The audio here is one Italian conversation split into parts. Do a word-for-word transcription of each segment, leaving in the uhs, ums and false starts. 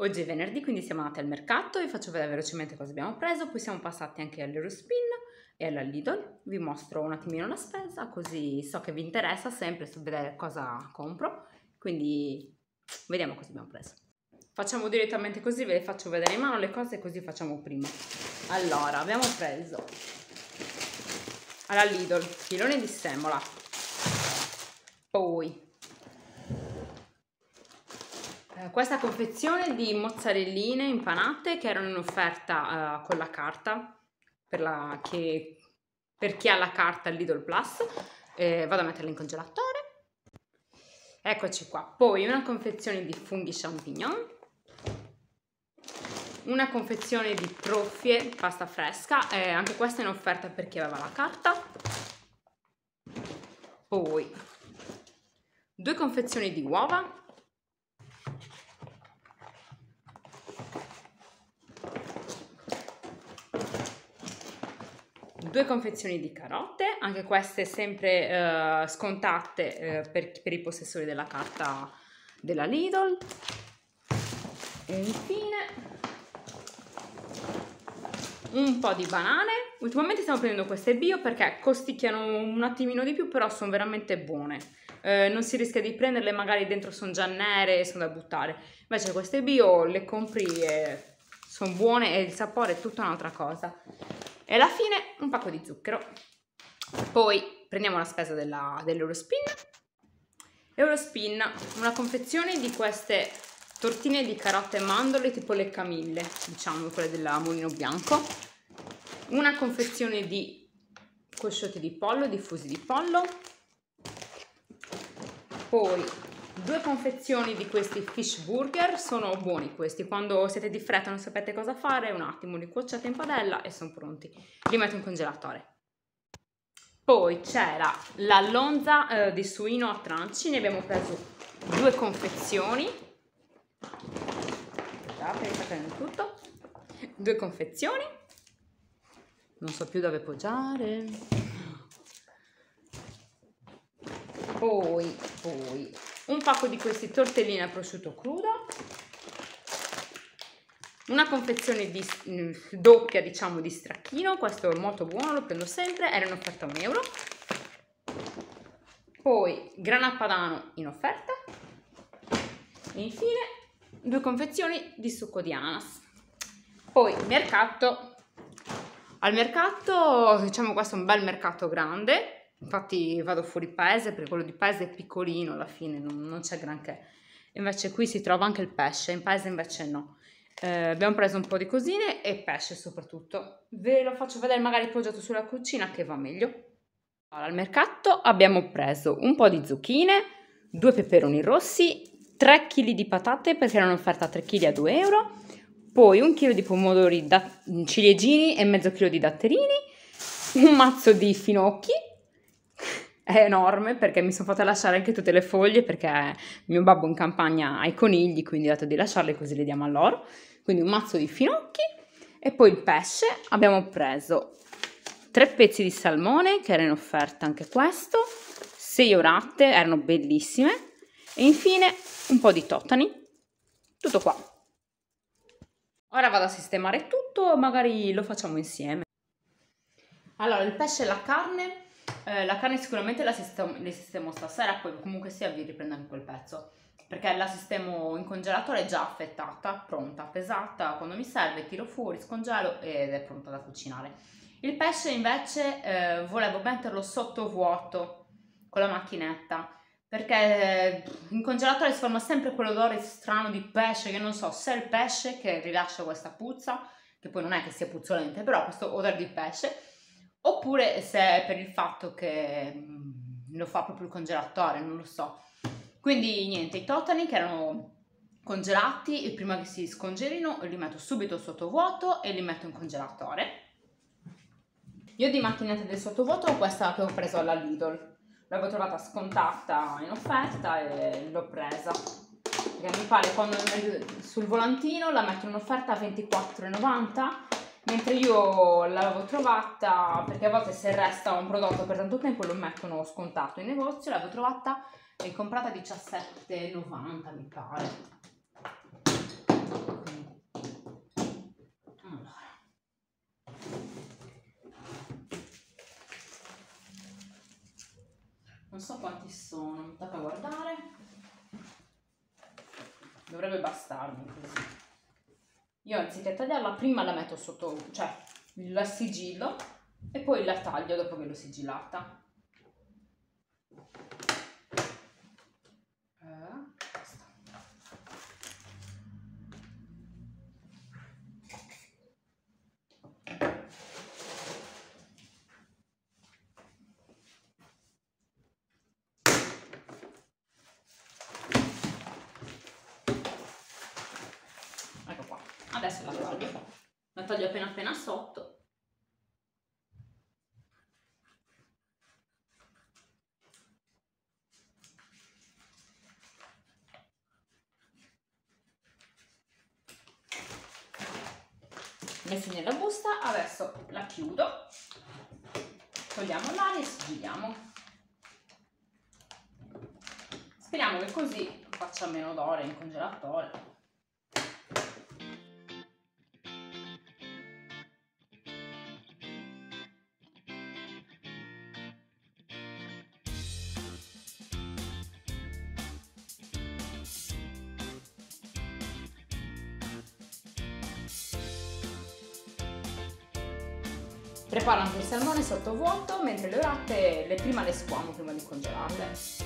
Oggi è venerdì, quindi siamo andati al mercato e faccio vedere velocemente cosa abbiamo preso, poi siamo passati anche all'Eurospin e alla Lidl. Vi mostro un attimino la spesa, così so che vi interessa sempre su vedere cosa compro, quindi vediamo cosa abbiamo preso. Facciamo direttamente così, ve le faccio vedere in mano le cose, così facciamo prima. Allora, abbiamo preso alla Lidl filone di semola, poi questa confezione di mozzarelline impanate che erano in offerta uh, con la carta per, la, che, per chi ha la carta Lidl Plus. eh, vado a metterla in congelatore, eccoci qua. Poi una confezione di funghi champignon, una confezione di trofie pasta fresca, eh, anche questa in offerta per chi aveva la carta. Poi due confezioni di uova, due confezioni di carote, anche queste sempre eh, scontate eh, per, per i possessori della carta della Lidl. E infine un po' di banane. Ultimamente stiamo prendendo queste bio perché costicchiano un attimino di più, però sono veramente buone. Eh, non si rischia di prenderle, magari dentro sono già nere e sono da buttare. Invece queste bio le compri e sono buone e il sapore è tutta un'altra cosa. E alla fine un pacco di zucchero. Poi prendiamo la spesa dell'Eurospin. Eurospin, una confezione di queste tortine di carote e mandorle, tipo le Camille, diciamo, quelle della Mulino Bianco. Una confezione di cosciotti di pollo, diffusi di pollo. Poi due confezioni di questi fish burger, sono buoni questi, quando siete di fretta e non sapete cosa fare, un attimo li cuociate in padella e sono pronti, li metto in congelatore. Poi c'era la lonza eh, di suino a tranci, ne abbiamo preso due confezioni, guardate, sta prendendo tutto, due confezioni, non so più dove poggiare. Poi, poi, un pacco di questi tortellini a prosciutto crudo, una confezione di, mh, doppia, diciamo, di stracchino, questo è molto buono, lo prendo sempre, era in offerta un euro. Poi grana padano in offerta e infine due confezioni di succo di ananas. Poi mercato, al mercato, diciamo, questo è un bel mercato grande. Infatti vado fuori paese perché quello di paese è piccolino, alla fine non, non c'è granché. Invece qui si trova anche il pesce, in paese invece no. Eh, abbiamo preso un po' di cosine e pesce soprattutto. Ve lo faccio vedere magari poggiato sulla cucina che va meglio. Allora, al mercato abbiamo preso un po' di zucchine, due peperoni rossi, tre chili di patate perché erano offerta tre chili a due euro, poi un chilo di pomodori da, ciliegini e mezzo chilo di datterini, un mazzo di finocchi. È enorme perché mi sono fatta lasciare anche tutte le foglie perché mio babbo in campagna ha i conigli, quindi ho detto di lasciarle così le diamo a loro. Quindi un mazzo di finocchi e poi il pesce. Abbiamo preso tre pezzi di salmone che era in offerta anche questo, sei orate, erano bellissime, e infine un po' di totani. Tutto qua. Ora vado a sistemare tutto, magari lo facciamo insieme. Allora, il pesce e la carne. Eh, la carne sicuramente la sistemo, la sistemo stasera, poi comunque sia vi riprendo anche quel pezzo perché la sistemo in congelatore, è già affettata, pronta, pesata, quando mi serve tiro fuori, scongelo ed è pronta da cucinare. Il pesce invece eh, volevo metterlo sotto vuoto con la macchinetta perché in congelatore si forma sempre quell'odore strano di pesce che non so se è il pesce che rilascia questa puzza, che poi non è che sia puzzolente, però questo odore di pesce, oppure se è per il fatto che lo fa proprio il congelatore, non lo so. Quindi niente, i totani che erano congelati, e prima che si scongelino li metto subito sottovuoto e li metto in congelatore. Io di macchinetta del sottovuoto ho questa che ho preso alla Lidl, l'avevo trovata scontata in offerta e l'ho presa, perché mi pare quando sul volantino la metto in offerta a ventiquattro e novanta, mentre io l'avevo trovata, perché a volte se resta un prodotto per tanto tempo lo mettono scontato in negozio, l'avevo trovata e comprata a diciassette e novanta mi pare. non so quanti sono, mi tocca guardare, dovrebbe bastarmi così. Io anziché tagliarla prima la metto sotto, cioè la sigillo e poi la taglio dopo che l'ho sigillata. Adesso la taglio, la taglio appena appena sotto. Messo nella busta, adesso la chiudo, togliamo l'aria e sigigliamo. Speriamo che così faccia meno d'ore in congelatore. Preparo anche il salmone sottovuoto, mentre le orate le prima le squamo prima di congelarle.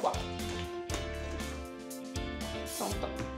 Qua sotto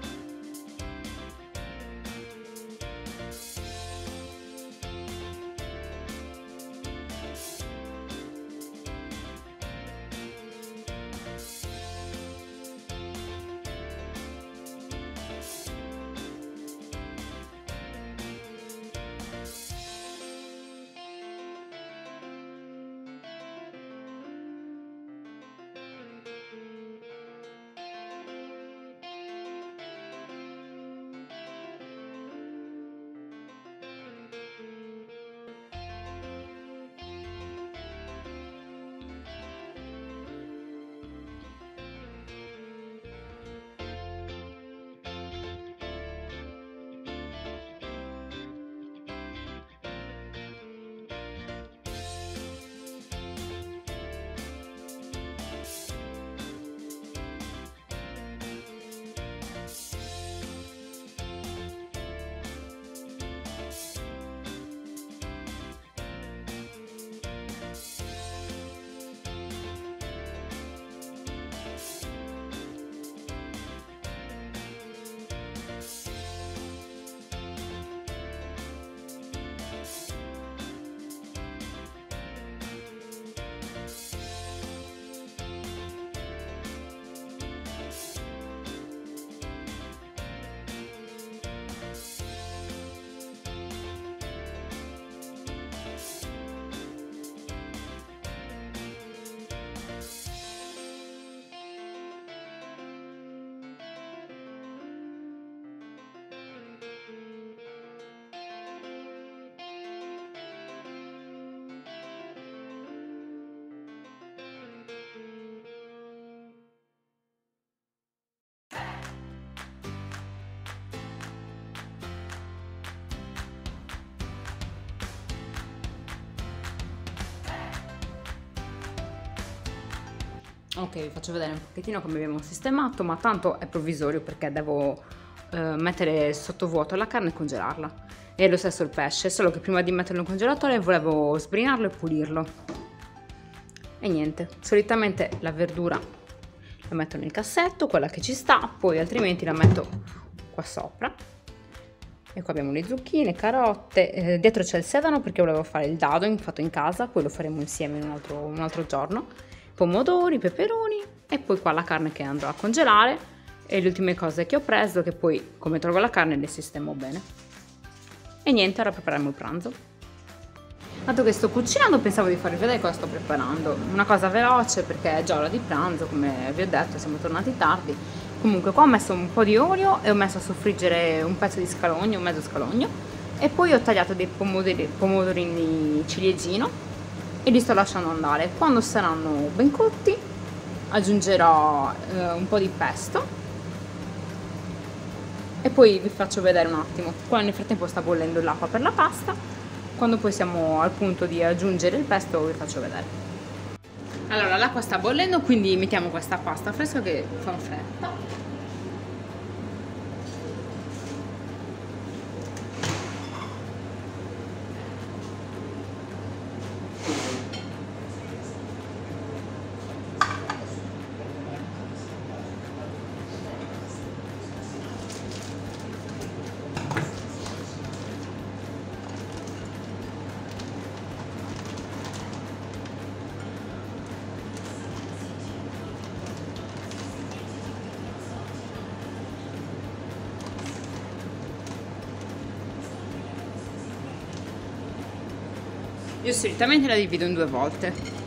Ok, vi faccio vedere un pochettino come abbiamo sistemato, ma tanto è provvisorio perché devo eh, mettere sotto vuoto la carne e congelarla. E lo stesso il pesce, solo che prima di metterlo in congelatore volevo sbrinarlo e pulirlo. E niente, solitamente la verdura la metto nel cassetto, quella che ci sta, poi altrimenti la metto qua sopra. E qua abbiamo le zucchine, carote, eh, dietro c'è il sedano perché volevo fare il dado fatto in casa, poi lo faremo insieme in un altro, un altro giorno, pomodori, peperoni e poi qua la carne che andrò a congelare e le ultime cose che ho preso, che poi come trovo la carne le sistemo bene. E niente, ora prepariamo il pranzo. Dato che sto cucinando pensavo di farvi vedere cosa sto preparando, una cosa veloce perché è già ora di pranzo, come vi ho detto siamo tornati tardi. Comunque qua ho messo un po' di olio e ho messo a soffriggere un pezzo di scalogno, un mezzo scalogno, e poi ho tagliato dei pomodori, pomodorini ciliegino e li sto lasciando andare. Quando saranno ben cotti aggiungerò eh, un po' di pesto e poi vi faccio vedere un attimo. Qua nel frattempo sta bollendo l'acqua per la pasta, quando poi siamo al punto di aggiungere il pesto vi faccio vedere. Allora l'acqua sta bollendo, quindi mettiamo questa pasta fresca che fa in fretta. Io solitamente la divido in due volte.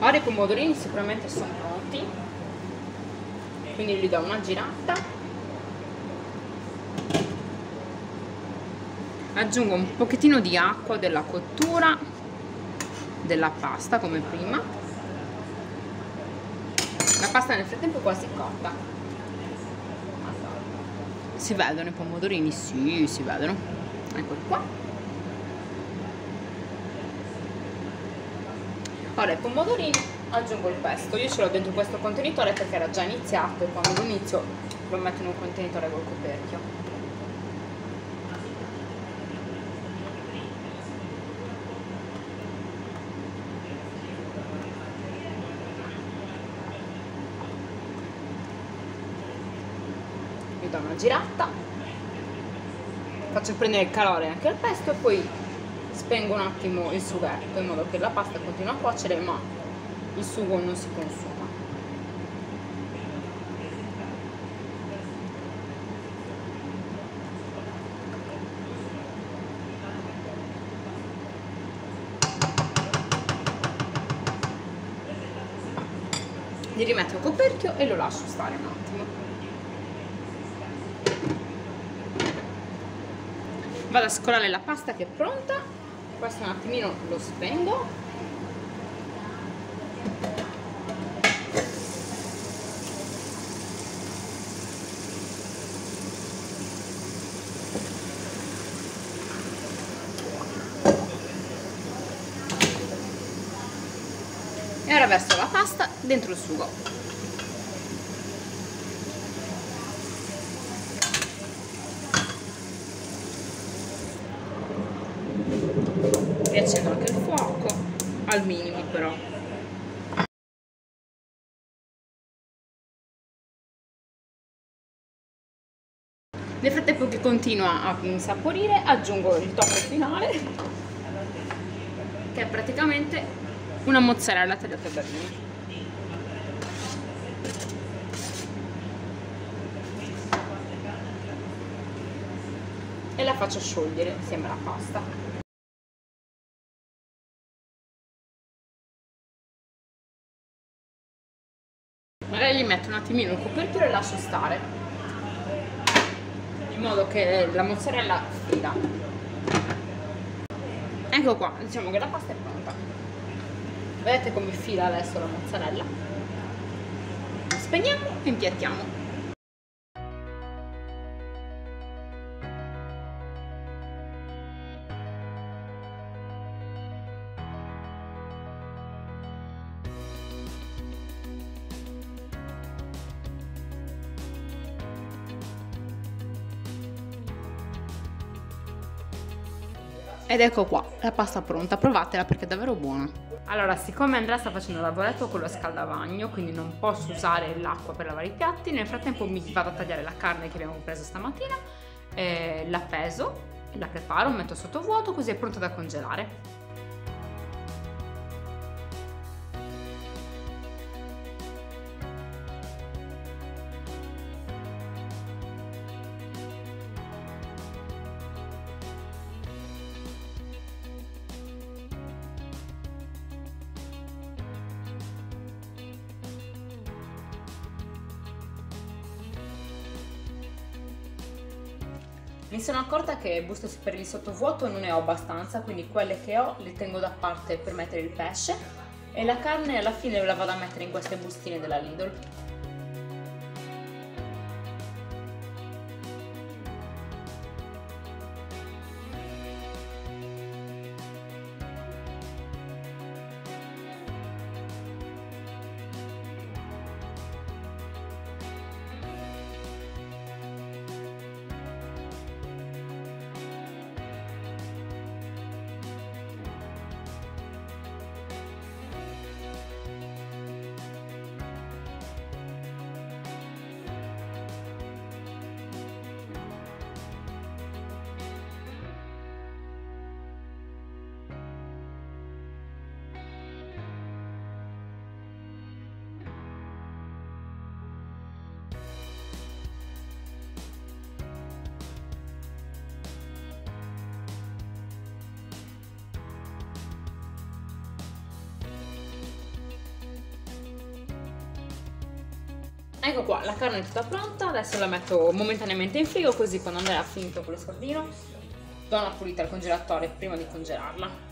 Ora i pomodorini sicuramente sono pronti, quindi gli do una girata, aggiungo un pochettino di acqua della cottura della pasta come prima. La pasta nel frattempo è quasi cotta, si vedono i pomodorini? Sì, si vedono, eccoli qua. Ora i pomodorini aggiungo il pesto, io ce l'ho dentro questo contenitore perché era già iniziato e quando lo inizio lo metto in un contenitore col coperchio. Gli do una girata, faccio prendere il calore anche al pesto e poi spengo un attimo il sughetto in modo che la pasta continua a cuocere ma il sugo non si consuma. Gli rimetto il coperchio e lo lascio stare un attimo. Vado a scolare la pasta che è pronta. Questo un attimino lo spengo e ora verso la pasta dentro il sugo. Accendo anche il fuoco, al minimo però. Nel frattempo che continua a insaporire aggiungo il tocco finale che è praticamente una mozzarella tagliata a berlina. faccio sciogliere insieme alla pasta. Magari gli metto un attimino il coperchio e lascio stare, in modo che la mozzarella fila. Ecco qua, diciamo che la pasta è pronta. Vedete come fila adesso la mozzarella? Spegniamo e impiattiamo. Ed ecco qua, la pasta pronta, provatela perché è davvero buona. Allora, siccome Andrea sta facendo il lavoretto con lo scaldavagno, quindi non posso usare l'acqua per lavare i piatti, nel frattempo mi vado a tagliare la carne che abbiamo preso stamattina, eh, la peso, la preparo, metto sotto vuoto, così è pronta da congelare. Mi sono accorta che buste per il sottovuoto non ne ho abbastanza, quindi quelle che ho le tengo da parte per mettere il pesce e la carne alla fine la vado a mettere in queste bustine della Lidl. Ecco qua, la carne è tutta pronta, adesso la metto momentaneamente in frigo, così quando andrà finito con lo scaldino do una pulita al congelatore prima di congelarla.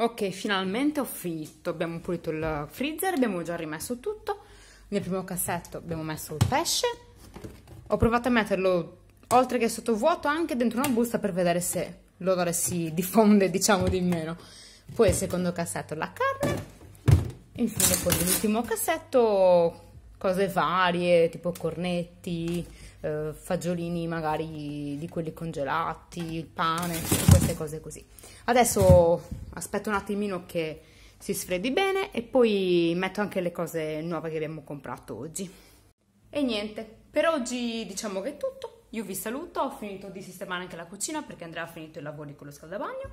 Ok, finalmente ho finito, abbiamo pulito il freezer, abbiamo già rimesso tutto, Nel primo cassetto abbiamo messo il pesce, ho provato a metterlo oltre che sottovuoto anche dentro una busta per vedere se l'odore si diffonde, diciamo, di meno. Poi il secondo cassetto la carne, infine poi l'ultimo cassetto cose varie tipo cornetti, eh, fagiolini magari di quelli congelati, il pane, tutte queste cose così. Adesso aspetto un attimino che si sfreddi bene e poi metto anche le cose nuove che abbiamo comprato oggi. E niente, per oggi diciamo che è tutto. Io vi saluto, ho finito di sistemare anche la cucina perché Andrea ha finito i lavori con lo scaldabagno.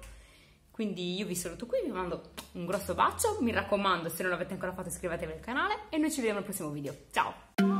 Quindi io vi saluto qui, vi mando un grosso bacio, mi raccomando se non l'avete ancora fatto iscrivetevi al canale e noi ci vediamo al prossimo video. Ciao!